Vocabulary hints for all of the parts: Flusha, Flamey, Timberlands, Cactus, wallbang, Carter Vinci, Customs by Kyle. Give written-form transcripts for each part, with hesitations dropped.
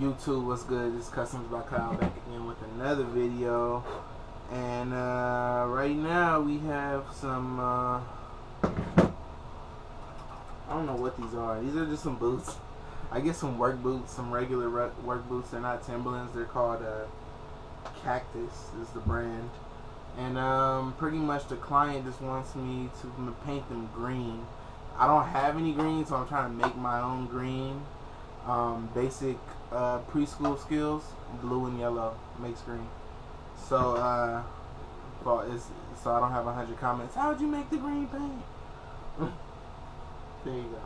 YouTube, what's good? This is Customs by Kyle back again with another video, and right now we have some I don't know what these are. These are just some boots, I guess, some work boots, some regular work boots. They're not Timberlands. They're called Cactus is the brand, and pretty much the client just wants me to paint them green. I don't have any green, so I'm trying to make my own green. Basic preschool skills, blue and yellow makes green. So so I don't have 100 comments. How'd you make the green paint? There you go,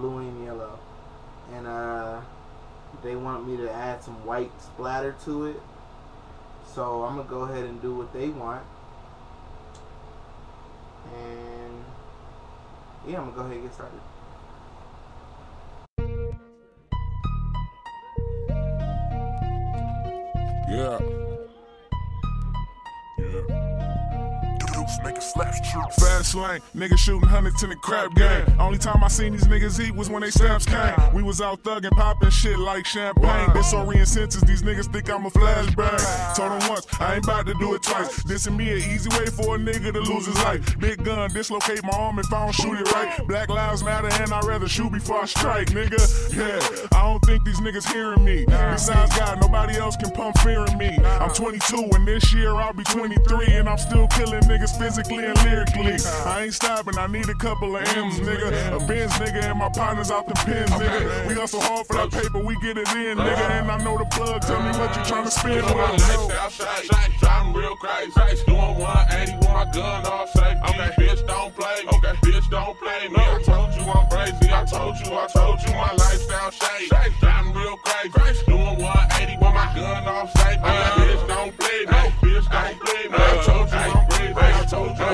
blue and yellow. And they want me to add some white splatter to it, so I'm gonna go ahead and do what they want. And yeah, I'm gonna go ahead and get started. Yeah. Fast lane, niggas shooting hundreds in the crap game. Only time I seen these niggas eat was when they snaps came. We was out thugging, popping shit like champagne. Disorient senses, these niggas think I'm a flashbang. Told them once, I ain't about to do it twice. This and me an easy way for a nigga to lose his life. Big gun, dislocate my arm if I don't shoot it right. Black lives matter and I'd rather shoot before I strike, nigga. Yeah, I don't think these niggas hearing me. Besides God, nobody else can pump fear in me. I'm 22 and this year I'll be 23, and I'm still killing niggas physically and lyrically. I ain't stopping, I need a couple of M's, nigga. A Benz, nigga, and my partner's out the pen, nigga. We hustle hard for that paper, we get it in, nigga. And I know the plug, tell me what you tryna spend with. I'm real crazy, doing 180 with my gun off safe. Okay, bitch don't play me, okay, bitch don't play me. I told you I'm crazy, I told you my lifestyle shade. I'm real crazy, doing 180 with my gun off safe. Bitch don't play me, bitch don't play me. I told you I'm crazy, I told you.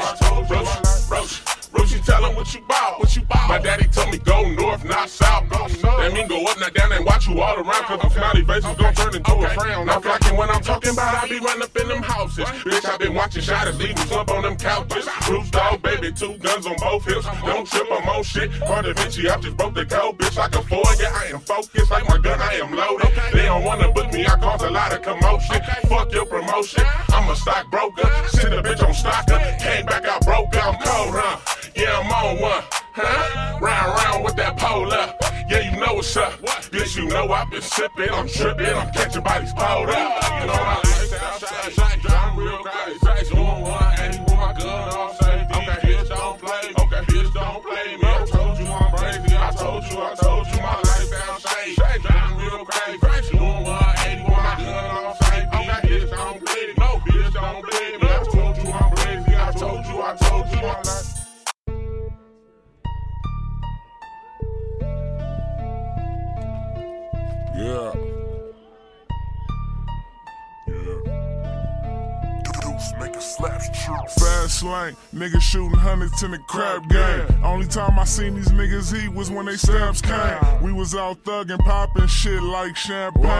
Tell him what you bought, My daddy told me go north, not south. That mean go up, not down, and watch you all around. Cause the smiley faces gon' turn into a frown. I'm flocking when I'm talking about, I be running up in them houses. Bitch, I been watching shotters, leave them slump on them couches. Bruce dog, baby, 2 guns on both hips. Don't trip on more shit. Carter Vinci, I just broke the code, bitch. Like a Ford, yeah, I am focused. Like my gun, I am loaded. They don't wanna book me, I cause a lot of commotion. Fuck your promotion, I'm a stock broker. Send a bitch on stocker, came back out broke, I'm cold, huh? Yeah, I'm on one, huh? Round with that pole up. Yeah, you know what's up. Bitch, you know I've been sipping. I'm tripping, I'm catching bodies pulled up. You know my lifestyle shake. I'm real crazy, doing 180 with my gun off safety. Okay, bitch don't play me. Okay, bitch don't play me. I told you I'm crazy. I told you my lifestyle shake. I'm real crazy, doing 180 with my gun off safety. Okay, bitch don't play me. No, bitch don't play me. I told you I'm crazy. I told you my lifestyle. Yeah. Make a slash true. Fast lane, niggas shooting hundreds in the crap game. Only time I seen these niggas eat was when they snaps came. We was out thugging, popping shit like champagne.